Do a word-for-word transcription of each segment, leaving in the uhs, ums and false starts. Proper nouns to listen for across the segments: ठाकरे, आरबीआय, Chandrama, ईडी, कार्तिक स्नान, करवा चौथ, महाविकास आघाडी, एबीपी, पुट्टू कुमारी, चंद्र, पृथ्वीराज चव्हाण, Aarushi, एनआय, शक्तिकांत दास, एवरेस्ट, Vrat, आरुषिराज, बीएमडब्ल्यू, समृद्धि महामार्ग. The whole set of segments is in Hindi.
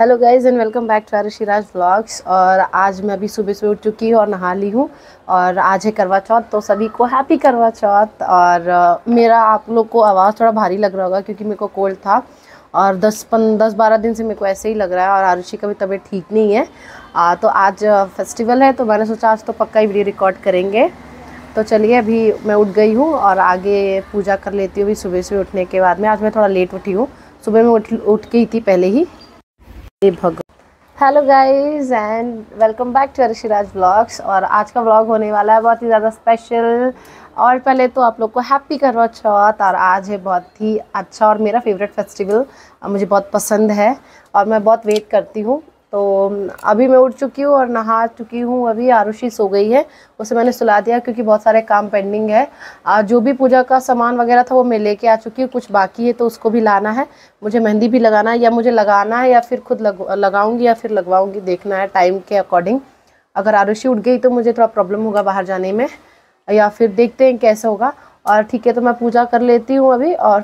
Hello guys and welcome back to आरुषिराज vlogs. और आज मैं अभी सुबह सुबह उठ चुकी हूँ और नहा ली हूँ। और आज है करवा चौथ, तो सभी को हैप्पी करवा चौथ। और मेरा आप लोग को आवाज़ थोड़ा भारी लग रहा होगा क्योंकि मेरे को कोल्ड था और दस पन दस बारह दिन से मेरे को ऐसे ही लग रहा है। और आरुषि का भी तबीयत ठीक नहीं है। आ, तो आज फेस्टिवल है तो मैंने सोचा आज तो पक्का ही वीडियो रिकॉर्ड करेंगे। तो चलिए अभी मैं उठ गई हूँ और आगे पूजा कर लेती हूँ। अभी सुबह सुबह उठने के बाद में आज मैं थोड़ा लेट उठी हूँ, सुबह में उठ उठ गई थी पहले ही। Hello guys and welcome back to आरुषिराज vlogs. और आज का व्लॉग होने वाला है बहुत ही ज़्यादा स्पेशल। और पहले तो आप लोग को हैप्पी करवा चौथ। और आज है बहुत ही अच्छा और मेरा फेवरेट फेस्टिवल, मुझे बहुत पसंद है और मैं बहुत वेट करती हूँ। तो अभी मैं उठ चुकी हूँ और नहा चुकी हूँ। अभी आरुषि सो गई है, उसे मैंने सुला दिया क्योंकि बहुत सारे काम पेंडिंग है। जो भी पूजा का सामान वगैरह था वो मैं लेके आ चुकी हूँ। कुछ बाकी है तो उसको भी लाना है। मुझे मेहंदी भी लगाना है, या मुझे लगाना है या फिर खुद लग लगाऊँगी या फिर लगवाऊँगी, देखना है टाइम के अकॉर्डिंग। अगर आरुषि उठ गई तो मुझे थोड़ा प्रॉब्लम होगा बाहर जाने में, या फिर देखते हैं कैसे होगा। और ठीक है तो मैं पूजा कर लेती हूँ अभी। और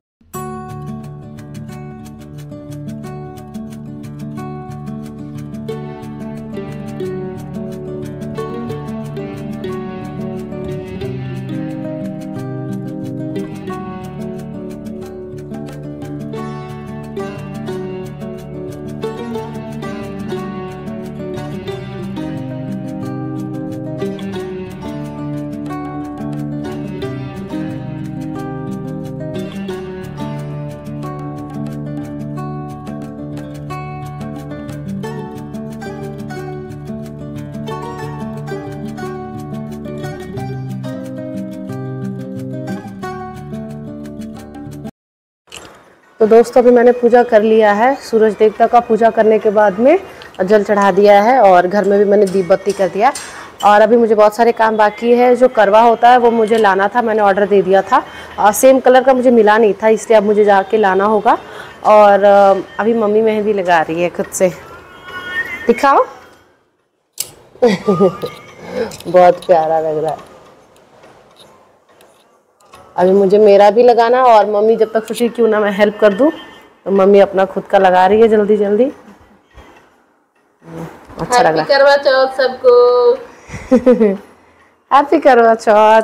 तो दोस्तों अभी मैंने पूजा कर लिया है। सूरज देवता का पूजा करने के बाद में जल चढ़ा दिया है और घर में भी मैंने दीप बत्ती कर दिया। और अभी मुझे बहुत सारे काम बाकी है। जो करवा होता है वो मुझे लाना था, मैंने ऑर्डर दे दिया था। और सेम कलर का मुझे मिला नहीं था, इसलिए अब मुझे जाके लाना होगा। और अभी मम्मी मेहंदी लगा रही है खुद से, दिखाओ। बहुत प्यारा लग रहा है। अभी मुझे मेरा भी लगाना और मम्मी जब तक सोची क्यों ना मैं हेल्प कर दूं, तो मम्मी अपना खुद का लगा रही है जल्दी जल्दी। अच्छा लग रहा है। हैप्पी करवा चौथ सबको। हैप्पी करवा चौथ।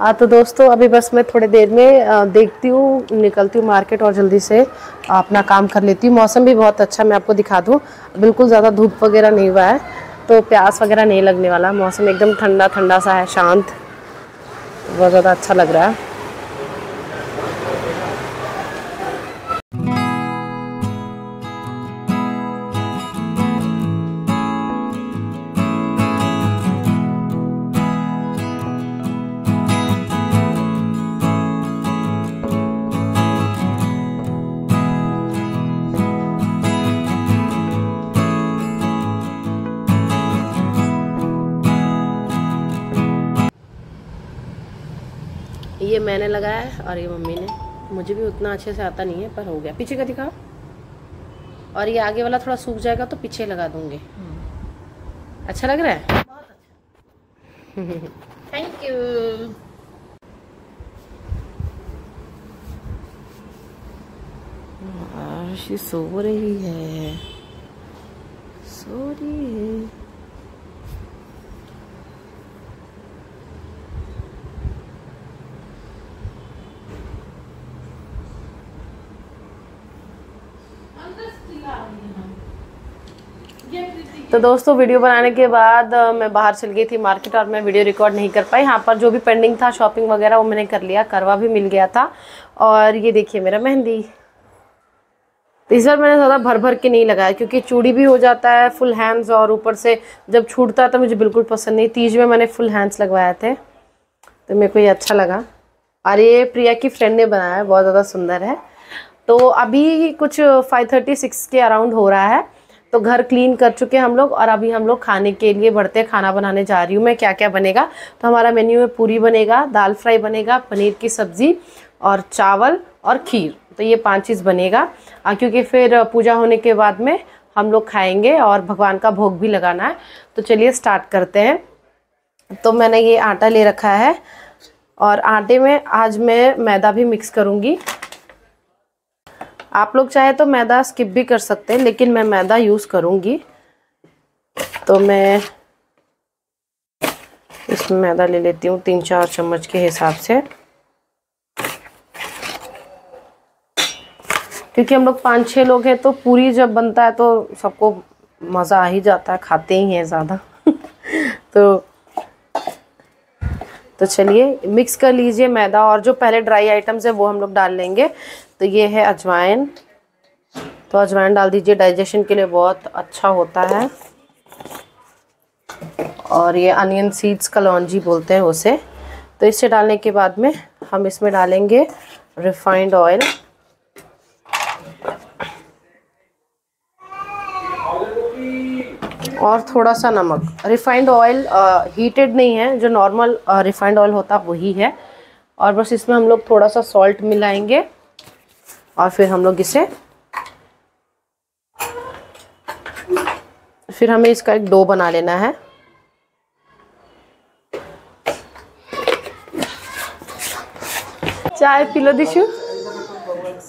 हाँ तो दोस्तों अभी बस मैं थोड़ी देर में देखती हूँ, निकलती हूँ मार्केट और जल्दी से अपना काम कर लेती हूँ। मौसम भी बहुत अच्छा, मैं आपको दिखा दूँ। बिल्कुल ज़्यादा धूप वगैरह नहीं हुआ है तो प्यास वगैरह नहीं लगने वाला। मौसम एकदम ठंडा ठंडा सा है, शांत, बहुत ज़्यादा अच्छा लग रहा है। ये मैंने लगाया है और ये मम्मी ने। मुझे भी उतना अच्छे से आता नहीं है पर हो गया। पीछे का दिखाओ। और ये आगे वाला थोड़ा सूख जाएगा तो पीछे लगा दूंगी। अच्छा लग रहा है, बहुत अच्छा। Thank you. आरुषि सो रही है, सो रही है। तो दोस्तों वीडियो बनाने के बाद मैं बाहर चल गई थी मार्केट और मैं वीडियो रिकॉर्ड नहीं कर पाई। यहाँ पर जो भी पेंडिंग था शॉपिंग वगैरह वो मैंने कर लिया, करवा भी मिल गया था। और ये देखिए मेरा मेहंदी। तो इस बार मैंने ज़्यादा भर भर के नहीं लगाया क्योंकि चूड़ी भी हो जाता है फुल हैंड्स और ऊपर से जब छूटता है तो मुझे बिल्कुल पसंद नहीं। तीज में मैंने फुल हैंड्स लगवाए थे तो मेरे को ये अच्छा लगा। और ये प्रिया की फ्रेंड ने बनाया है, बहुत ज़्यादा सुंदर है। तो अभी कुछ फाइव थर्टी सिक्स के अराउंड हो रहा है। तो घर क्लीन कर चुके हैं हम लोग और अभी हम लोग खाने के लिए बढ़ते हैं। खाना बनाने जा रही हूँ मैं। क्या क्या बनेगा तो हमारा मेन्यू में पूरी बनेगा, दाल फ्राई बनेगा, पनीर की सब्ज़ी और चावल और खीर। तो ये पांच चीज़ बनेगा क्योंकि फिर पूजा होने के बाद में हम लोग खाएंगे और भगवान का भोग भी लगाना है। तो चलिए स्टार्ट करते हैं। तो मैंने ये आटा ले रखा है और आटे में आज मैं मैदा भी मिक्स करूँगी। आप लोग चाहे तो मैदा स्किप भी कर सकते हैं, लेकिन मैं मैदा यूज़ करूँगी, तो मैं इसमें मैदा ले लेती हूँ तीन चार चम्मच के हिसाब से, क्योंकि हम लोग पाँच छः लोग हैं तो पूरी जब बनता है तो सबको मज़ा आ ही जाता है, खाते ही हैं ज़्यादा। तो तो चलिए मिक्स कर लीजिए मैदा, और जो पहले ड्राई आइटम्स है वो हम लोग डाल लेंगे। तो ये है अजवाइन, तो अजवाइन डाल दीजिए, डाइजेशन के लिए बहुत अच्छा होता है। और ये अनियन सीड्स, कलौंजी बोलते हैं उसे। तो इसे डालने के बाद में हम इसमें डालेंगे रिफाइंड ऑयल, और थोड़ा सा नमक। रिफाइंड ऑयल हीटेड नहीं है, जो नॉर्मल रिफाइंड ऑयल होता वही है। और बस इसमें हम लोग थोड़ा सा सॉल्ट मिलाएंगे, और फिर हम लोग इसे, फिर हमें इसका एक डो बना लेना है। चाय पी लो दिशु,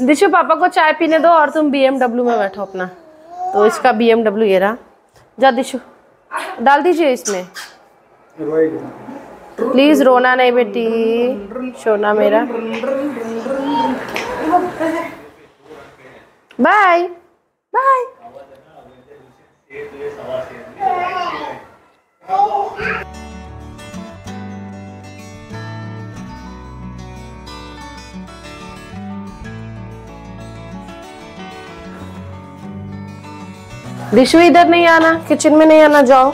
दिशु पापा को चाय पीने दो, और तुम बीएमडब्ल्यू में बैठो अपना। तो इसका बीएमडब्ल्यू ये रहा, जा दिशु डाल दीजिए इसमें। प्लीज रोना नहीं बेटी, सोना मेरा, बाय बाय। दिशु इधर नहीं आना, किचन में नहीं आना, जाओ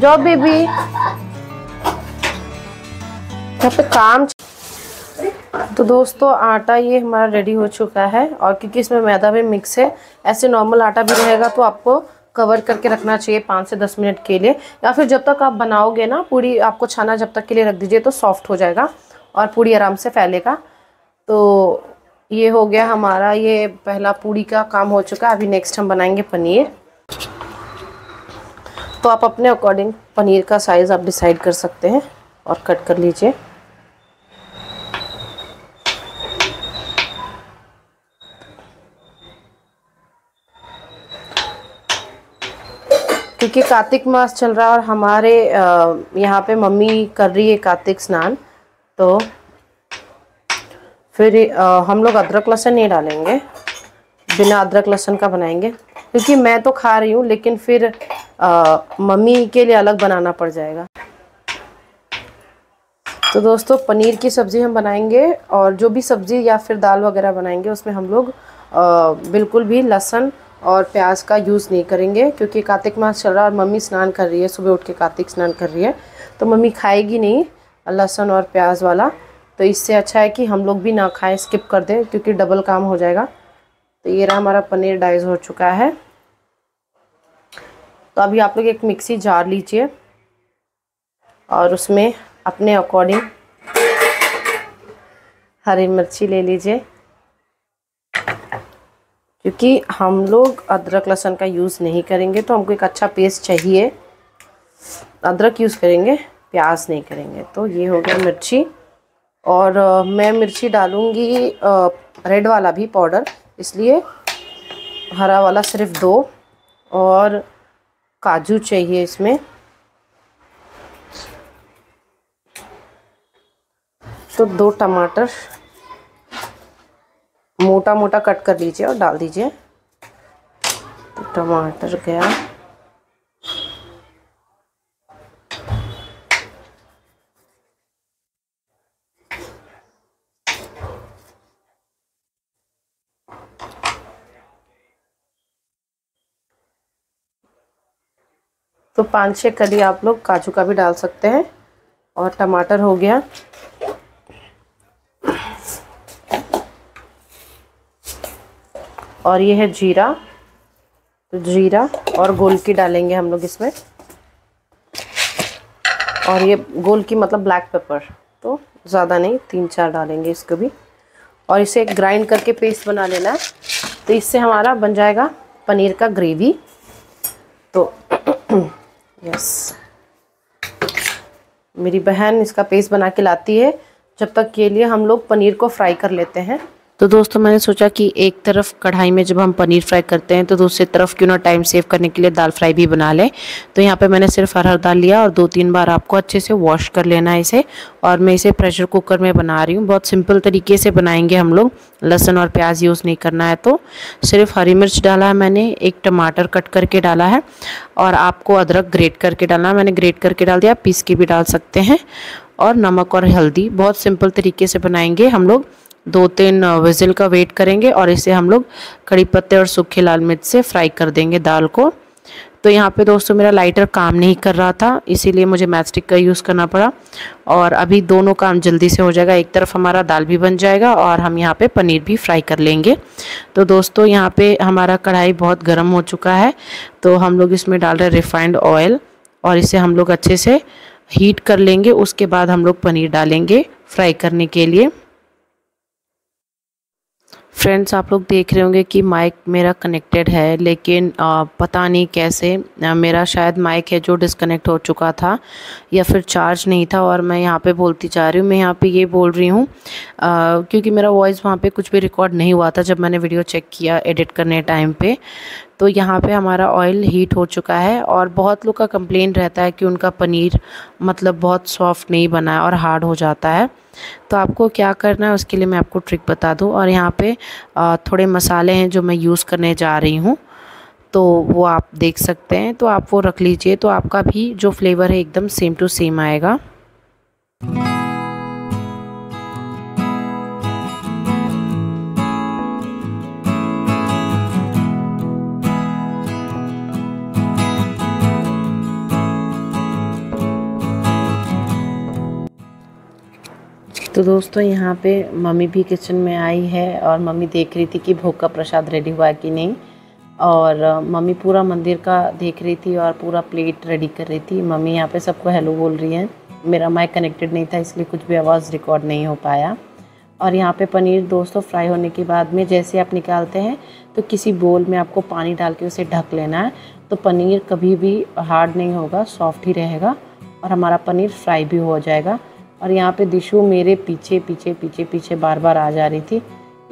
जाओ बेबी, यहाँ पे काम। तो दोस्तों आटा ये हमारा रेडी हो चुका है, और क्योंकि इसमें मैदा भी मिक्स है, ऐसे नॉर्मल आटा भी रहेगा तो आपको कवर करके रखना चाहिए पाँच से दस मिनट के लिए, या फिर जब तक आप बनाओगे ना पूरी, आपको छाना जब तक के लिए रख दीजिए, तो सॉफ्ट हो जाएगा और पूरी आराम से फैलेगा। तो ये हो गया हमारा, ये पहला पूरी का काम हो चुका है। अभी नेक्स्ट हम बनाएंगे पनीर। तो आप अपने अकॉर्डिंग पनीर का साइज़ आप डिसाइड कर सकते हैं, और कट कर लीजिए। क्योंकि कार्तिक मास चल रहा है, और हमारे यहाँ पे मम्मी कर रही है कार्तिक स्नान, तो फिर आ, हम लोग अदरक लहसुन नहीं डालेंगे, बिना अदरक लहसुन का बनाएंगे, क्योंकि मैं तो खा रही हूँ, लेकिन फिर आ, मम्मी के लिए अलग बनाना पड़ जाएगा। तो दोस्तों पनीर की सब्ज़ी हम बनाएंगे, और जो भी सब्ज़ी या फिर दाल वगैरह बनाएंगे उसमें हम लोग आ, बिल्कुल भी लहसुन और प्याज का यूज़ नहीं करेंगे, क्योंकि कार्तिक मास चल रहा है और मम्मी स्नान कर रही है, सुबह उठ के कार्तिक स्नान कर रही है, तो मम्मी खाएगी नहीं लहसुन और प्याज वाला। तो इससे अच्छा है कि हम लोग भी ना खाएं, स्किप कर दें, क्योंकि डबल काम हो जाएगा। तो ये रहा हमारा पनीर डाइस हो चुका है। तो अभी आप लोग एक मिक्सी जार लीजिए, और उसमें अपने अकॉर्डिंग हरी मिर्ची ले लीजिए, क्योंकि हम लोग अदरक लहसुन का यूज़ नहीं करेंगे, तो हमको एक अच्छा पेस्ट चाहिए। अदरक यूज़ करेंगे, प्याज नहीं करेंगे। तो ये हो गया मिर्ची, और आ, मैं मिर्ची डालूँगी रेड वाला भी पाउडर, इसलिए हरा वाला सिर्फ दो, और काजू चाहिए इसमें। तो दो टमाटर मोटा मोटा कट कर लीजिए और डाल दीजिए। तो टमाटर गया, तो पाँच छः कली आप लोग काजू का भी डाल सकते हैं, और टमाटर हो गया। और ये है जीरा, तो जीरा और गोलकी डालेंगे हम लोग इसमें, और ये गोलकी मतलब ब्लैक पेपर, तो ज़्यादा नहीं, तीन चार डालेंगे इसको भी। और इसे ग्राइंड करके पेस्ट बना लेना है, तो इससे हमारा बन जाएगा पनीर का ग्रेवी। तो यस yes. मेरी बहन इसका पेस्ट बना के लाती है, जब तक के लिए हम लोग पनीर को फ्राई कर लेते हैं। तो दोस्तों मैंने सोचा कि एक तरफ कढ़ाई में जब हम पनीर फ्राई करते हैं तो दूसरी तरफ क्यों ना टाइम सेव करने के लिए दाल फ्राई भी बना लें। तो यहाँ पे मैंने सिर्फ अरहर दाल लिया और दो तीन बार आपको अच्छे से वॉश कर लेना है इसे, और मैं इसे प्रेशर कुकर में बना रही हूँ। बहुत सिंपल तरीके से बनाएंगे हम लोग, लहसुन और प्याज यूज़ नहीं करना है। तो सिर्फ हरी मिर्च डाला है मैंने, एक टमाटर कट करके डाला है, और आपको अदरक ग्रेट करके डालना है। मैंने ग्रेट करके डाल दिया, आप पीस के भी डाल सकते हैं, और नमक और हल्दी। बहुत सिंपल तरीके से बनाएंगे हम लोग। दो तीन विजिल का वेट करेंगे और इसे हम लोग कड़ी पत्ते और सूखे लाल मिर्च से फ्राई कर देंगे दाल को। तो यहाँ पे दोस्तों मेरा लाइटर काम नहीं कर रहा था, इसीलिए मुझे मैचस्टिक का यूज़ करना पड़ा, और अभी दोनों काम जल्दी से हो जाएगा। एक तरफ हमारा दाल भी बन जाएगा और हम यहाँ पे पनीर भी फ्राई कर लेंगे। तो दोस्तों यहाँ पे हमारा कढ़ाई बहुत गर्म हो चुका है, तो हम लोग इसमें डाल रहे हैं रिफाइंड ऑयल, और इसे हम लोग अच्छे से हीट कर लेंगे। उसके बाद हम लोग पनीर डालेंगे फ्राई करने के लिए। फ्रेंड्स आप लोग देख रहे होंगे कि माइक मेरा कनेक्टेड है, लेकिन आ, पता नहीं कैसे आ, मेरा शायद माइक है जो डिस्कनेक्ट हो चुका था, या फिर चार्ज नहीं था, और मैं यहाँ पे बोलती जा रही हूँ। मैं यहाँ पे ये बोल रही हूँ क्योंकि मेरा वॉइस वहाँ पे कुछ भी रिकॉर्ड नहीं हुआ था जब मैंने वीडियो चेक किया एडिट करने टाइम पे। तो यहाँ पे हमारा ऑयल हीट हो चुका है, और बहुत लोग का कंप्लेंट रहता है कि उनका पनीर मतलब बहुत सॉफ्ट नहीं बना है और हार्ड हो जाता है। तो आपको क्या करना है उसके लिए मैं आपको ट्रिक बता दूं। और यहाँ पे थोड़े मसाले हैं जो मैं यूज़ करने जा रही हूँ, तो वो आप देख सकते हैं, तो आप वो रख लीजिए, तो आपका भी जो फ्लेवर है एकदम सेम टू सेम आएगा। तो दोस्तों यहाँ पे मम्मी भी किचन में आई है, और मम्मी देख रही थी कि भोग का प्रसाद रेडी हुआ है कि नहीं, और मम्मी पूरा मंदिर का देख रही थी और पूरा प्लेट रेडी कर रही थी। मम्मी यहाँ पे सबको हेलो बोल रही हैं। मेरा माइक कनेक्टेड नहीं था, इसलिए कुछ भी आवाज़ रिकॉर्ड नहीं हो पाया। और यहाँ पे पनीर दोस्तों फ्राई होने के बाद में जैसे आप निकालते हैं तो किसी बोल में आपको पानी डाल के उसे ढक लेना है, तो पनीर कभी भी हार्ड नहीं होगा, सॉफ्ट ही रहेगा, और हमारा पनीर फ्राई भी हो जाएगा। और यहाँ पे दिशु मेरे पीछे पीछे पीछे पीछे बार बार आ जा रही थी,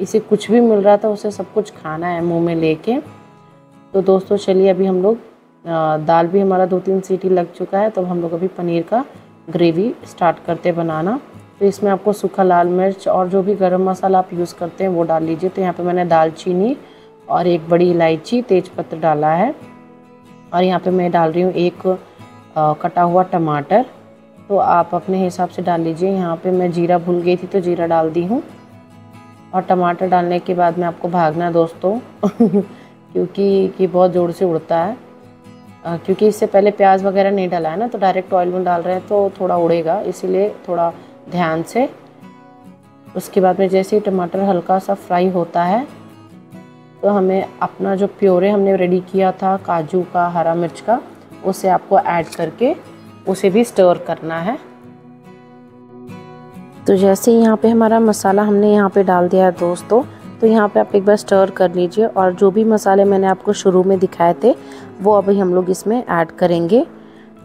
इसे कुछ भी मिल रहा था, उसे सब कुछ खाना है मुंह में लेके। तो दोस्तों चलिए अभी हम लोग, दाल भी हमारा दो तीन सीटी लग चुका है, तो हम लोग अभी पनीर का ग्रेवी स्टार्ट करते बनाना। तो इसमें आपको सूखा लाल मिर्च और जो भी गरम मसाला आप यूज़ करते हैं वो डाल लीजिए। तो यहाँ पर मैंने दालचीनी और एक बड़ी इलायची तेजपत्ता डाला है, और यहाँ पर मैं डाल रही हूँ एक कटा हुआ टमाटर, तो आप अपने हिसाब से डाल लीजिए। यहाँ पे मैं जीरा भूल गई थी, तो जीरा डाल दी हूँ। और टमाटर डालने के बाद में आपको भागना है दोस्तों क्योंकि ये बहुत ज़ोर से उड़ता है, आ, क्योंकि इससे पहले प्याज वगैरह नहीं डाला है ना, तो डायरेक्ट ऑयल में डाल रहे हैं तो थोड़ा उड़ेगा, इसीलिए थोड़ा ध्यान से। उसके बाद में जैसे ही टमाटर हल्का सा फ्राई होता है, तो हमें अपना जो प्योरे हमने रेडी किया था काजू का, हरा मिर्च का, उसे आपको ऐड करके उसे भी स्टोर करना है। तो जैसे ही यहाँ पे हमारा मसाला हमने यहाँ पे डाल दिया है दोस्तों, तो यहाँ पे आप एक बार स्टोर कर लीजिए, और जो भी मसाले मैंने आपको शुरू में दिखाए थे वो अभी हम लोग इसमें ऐड करेंगे।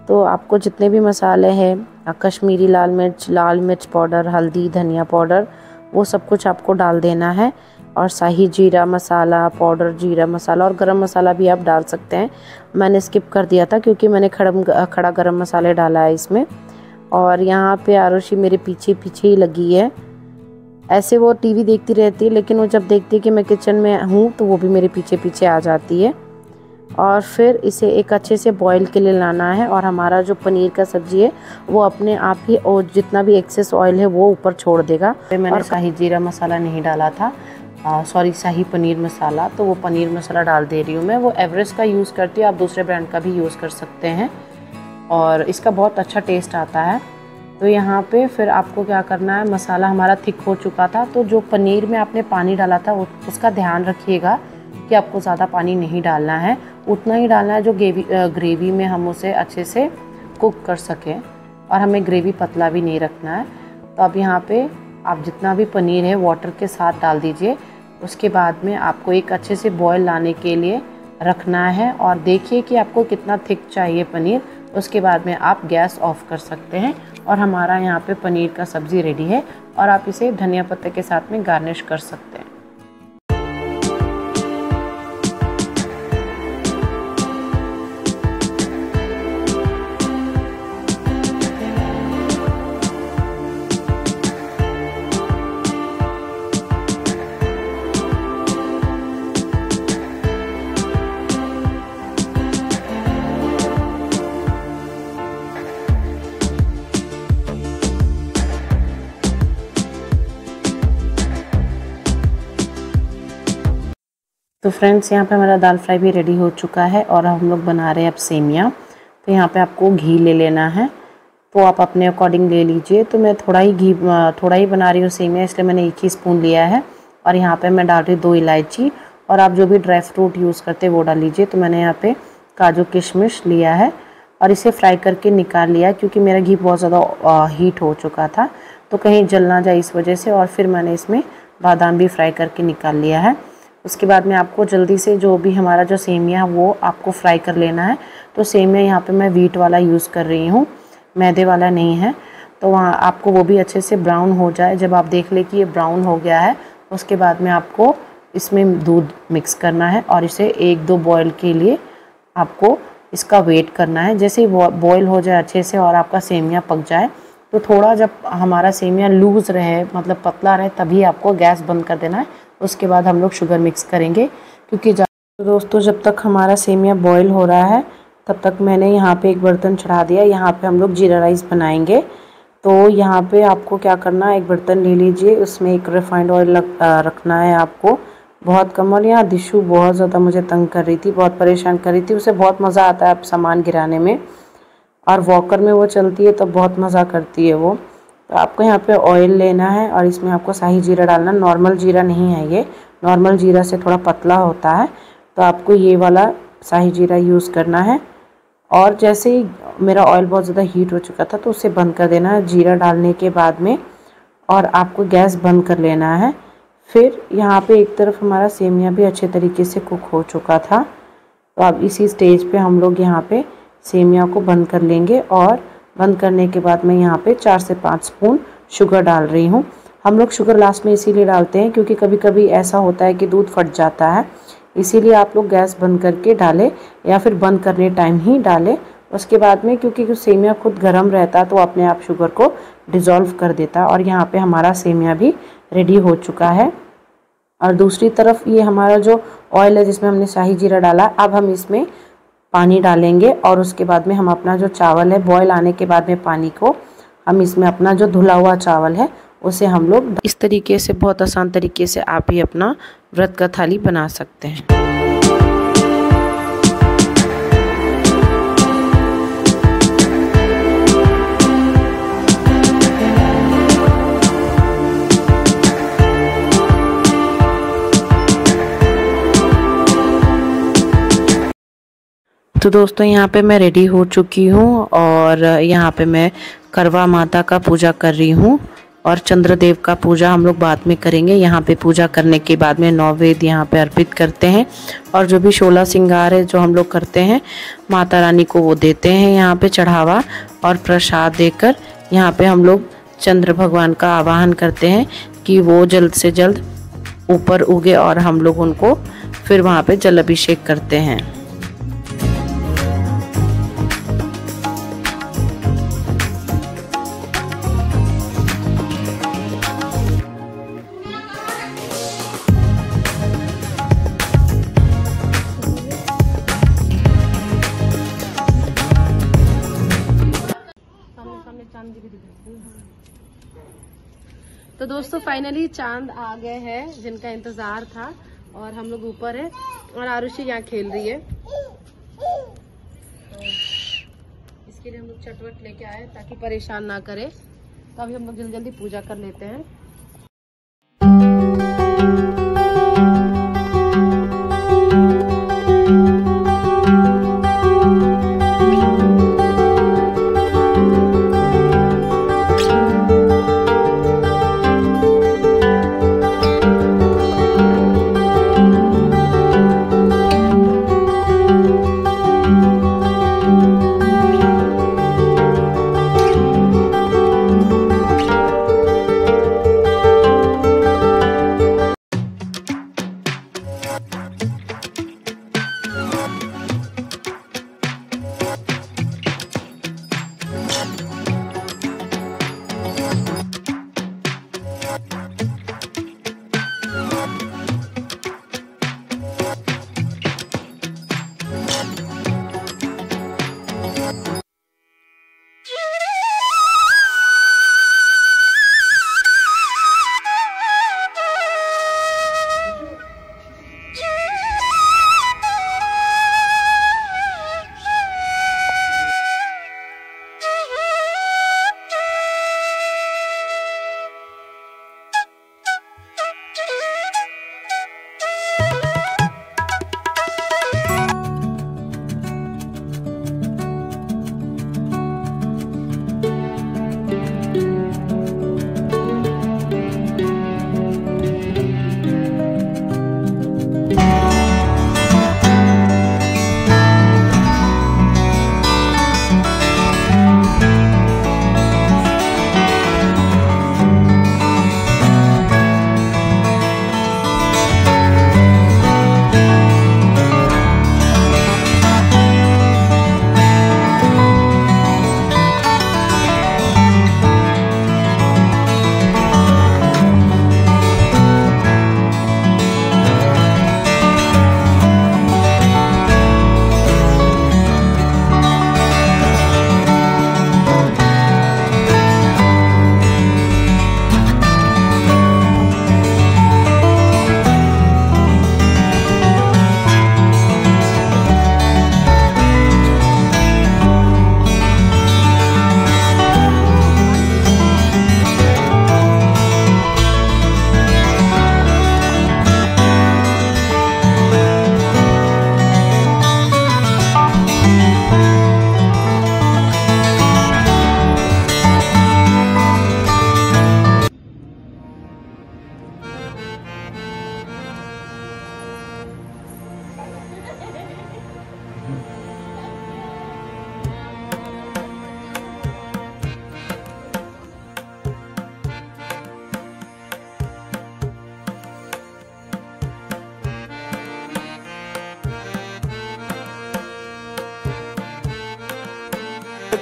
तो आपको जितने भी मसाले हैं, कश्मीरी लाल मिर्च, लाल मिर्च पाउडर, हल्दी, धनिया पाउडर, वो सब कुछ आपको डाल देना है, और शाही जीरा मसाला पाउडर, जीरा मसाला और गरम मसाला भी आप डाल सकते हैं। मैंने स्किप कर दिया था क्योंकि मैंने खड़ा खड़ा गरम मसाले डाला है इसमें। और यहाँ पे आरुषि मेरे पीछे पीछे ही लगी है, ऐसे वो टीवी देखती रहती है, लेकिन वो जब देखती है कि मैं किचन में हूँ तो वो भी मेरे पीछे पीछे आ जाती है। और फिर इसे एक अच्छे से बॉईल के लिए लाना है, और हमारा जो पनीर का सब्जी है वो अपने आप ही और जितना भी एक्सेस ऑयल है वो ऊपर छोड़ देगा। मैंने शाही जीरा मसाला नहीं डाला था, सॉरी शाही पनीर मसाला, तो वो पनीर मसाला डाल दे रही हूँ मैं। वो एवरेस्ट का यूज़ करती है, आप दूसरे ब्रांड का भी यूज़ कर सकते हैं, और इसका बहुत अच्छा टेस्ट आता है। तो यहाँ पे फिर आपको क्या करना है, मसाला हमारा थिक हो चुका था, तो जो पनीर में आपने पानी डाला था उसका ध्यान रखिएगा कि आपको ज़्यादा पानी नहीं डालना है, उतना ही डालना है जो ग्रेवी ग्रेवी में हम उसे अच्छे से कुक कर सकें, और हमें ग्रेवी पतला भी नहीं रखना है। तो अब यहाँ पे आप जितना भी पनीर है वाटर के साथ डाल दीजिए। उसके बाद में आपको एक अच्छे से बॉयल लाने के लिए रखना है, और देखिए कि आपको कितना थिक चाहिए पनीर। उसके बाद में आप गैस ऑफ कर सकते हैं, और हमारा यहाँ पे पनीर का सब्ज़ी रेडी है, और आप इसे धनिया पत्ते के साथ में गार्निश कर सकते हैं। तो फ्रेंड्स यहाँ पे हमारा दाल फ्राई भी रेडी हो चुका है और हम लोग बना रहे हैं अब सेमियाँ। तो यहाँ पे आपको घी ले लेना है, तो आप अपने अकॉर्डिंग ले लीजिए। तो मैं थोड़ा ही घी थोड़ा ही बना रही हूँ सेमियाँ, इसलिए मैंने एक ही स्पून लिया है। और यहाँ पे मैं डाल रही हूँ दो इलायची, और आप जो भी ड्राई फ्रूट यूज़ करते वो डाल लीजिए। तो मैंने यहाँ पे काजू किशमिश लिया है और इसे फ्राई करके निकाल लिया, क्योंकि मेरा घी बहुत ज़्यादा हीट हो चुका था, तो कहीं जल ना जाए इस वजह से। और फिर मैंने इसमें बादाम भी फ्राई करके निकाल लिया है। उसके बाद में आपको जल्दी से जो भी हमारा जो सेमिया वो आपको फ्राई कर लेना है। तो सेमिया यहाँ पे मैं व्हीट वाला यूज़ कर रही हूँ, मैदे वाला नहीं है। तो वहाँ आपको वो भी अच्छे से ब्राउन हो जाए। जब आप देख ले कि ये ब्राउन हो गया है, उसके बाद में आपको इसमें दूध मिक्स करना है और इसे एक दो बॉयल के लिए आपको इसका वेट करना है। जैसे ही बॉयल हो जाए अच्छे से और आपका सेमिया पक जाए, तो थोड़ा जब हमारा सेमिया लूज़ रहे, मतलब पतला रहे, तभी आपको गैस बंद कर देना है। उसके बाद हम लोग शुगर मिक्स करेंगे, क्योंकि दोस्तों जब तक हमारा सेमिया बॉयल हो रहा है तब तक मैंने यहाँ पे एक बर्तन चढ़ा दिया। यहाँ पे हम लोग जीरा राइस बनाएंगे। तो यहाँ पे आपको क्या करना है, एक बर्तन ले लीजिए, उसमें एक रिफाइंड ऑयल रखना है आपको बहुत कम। और यहाँ दिशू बहुत ज़्यादा मुझे तंग कर रही थी, बहुत परेशान कर रही थी। उसे बहुत मज़ा आता है अब सामान गिराने में, और वॉकर में वो चलती है तो बहुत मज़ा करती है वो। तो आपको यहाँ पे ऑयल लेना है और इसमें आपको शाही जीरा डालना। नॉर्मल जीरा नहीं है ये, नॉर्मल जीरा से थोड़ा पतला होता है, तो आपको ये वाला शाही जीरा यूज़ करना है। और जैसे ही मेरा ऑयल बहुत ज़्यादा हीट हो चुका था तो उसे बंद कर देना है जीरा डालने के बाद में, और आपको गैस बंद कर लेना है। फिर यहाँ पे एक तरफ हमारा सेमिया भी अच्छे तरीके से कुक हो चुका था, तो अब इसी स्टेज पर हम लोग यहाँ पर सेमिया को बंद कर लेंगे। और बंद करने के बाद मैं यहाँ पे चार से पाँच स्पून शुगर डाल रही हूँ। हम लोग शुगर लास्ट में इसीलिए डालते हैं क्योंकि कभी कभी ऐसा होता है कि दूध फट जाता है, इसीलिए आप लोग गैस बंद करके डालें या फिर बंद करने टाइम ही डालें। उसके बाद में क्योंकि सेमिया खुद गर्म रहता है तो अपने आप शुगर को डिज़ोल्व कर देता है। और यहाँ पे हमारा सेमिया भी रेडी हो चुका है। और दूसरी तरफ ये हमारा जो ऑयल है जिसमें हमने शाही जीरा डाला, अब हम इसमें पानी डालेंगे। और उसके बाद में हम अपना जो चावल है बॉयल आने के बाद में पानी को हम इसमें, अपना जो धुला हुआ चावल है उसे हम लोग, इस तरीके से बहुत आसान तरीके से आप ही अपना व्रत का थाली बना सकते हैं। तो दोस्तों यहाँ पे मैं रेडी हो चुकी हूँ और यहाँ पे मैं करवा माता का पूजा कर रही हूँ और चंद्रदेव का पूजा हम लोग बाद में करेंगे। यहाँ पे पूजा करने के बाद में नौवेद्य यहाँ पे अर्पित करते हैं, और जो भी शोला श्रृंगार है जो हम लोग करते हैं माता रानी को वो देते हैं यहाँ पे चढ़ावा। और प्रसाद देकर यहाँ पे हम लोग चंद्र भगवान का आवाहन करते हैं कि वो जल्द से जल्द ऊपर उगे, और हम लोग उनको फिर वहाँ पर जल अभिषेक करते हैं। तो दोस्तों फाइनली चांद आ गए हैं जिनका इंतजार था, और हम लोग ऊपर हैं और आरुषि यहाँ खेल रही है। इसके लिए हम लोग चटवट लेके आए ताकि परेशान ना करे। तो अभी हम लोग जल्दी जल्दी पूजा कर लेते हैं।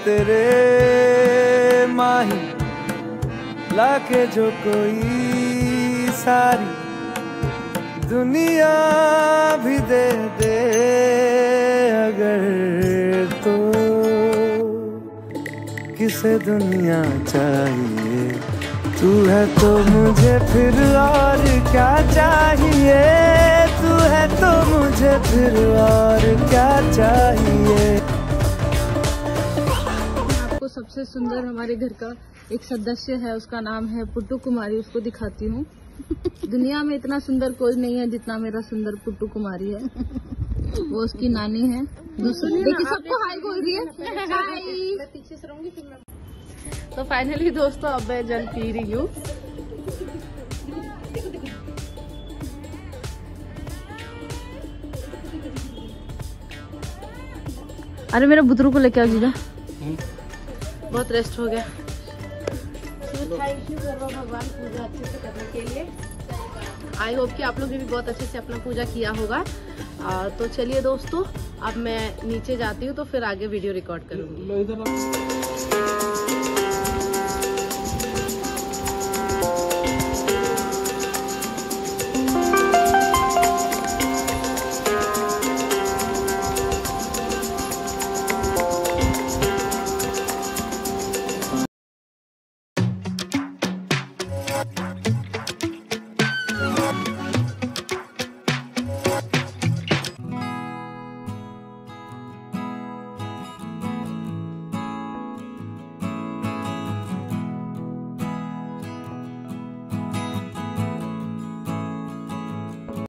तेरे माही लाके जो कोई सारी दुनिया भी दे दे अगर तो किसे दुनिया चाहिए, तू है तो मुझे फिर और क्या चाहिए, तू है तो मुझे फिर और क्या चाहिए। सबसे सुंदर हमारे घर का एक सदस्य है, उसका नाम है पुट्टू कुमारी, उसको दिखाती हूँ। दुनिया में इतना सुंदर कोई नहीं है जितना मेरा सुंदर पुट्टू कुमारी है। वो उसकी नानी है। देखिए सबको हाय बोल रही है। हाय। पीछे से रहूंगी फिर मैं। तो फाइनली दोस्तों अब मैं जल पी रही हूँ। अरे मेरा बुतरू को लेके आओ जीजा, बहुत रेस्ट हो गया। थैंक यू करवा भगवान पूजा अच्छे से करने के लिए। आई होप कि आप लोग ने भी बहुत अच्छे से अपना पूजा किया होगा। आ, तो चलिए दोस्तों अब मैं नीचे जाती हूँ, तो फिर आगे वीडियो रिकॉर्ड करूँगी।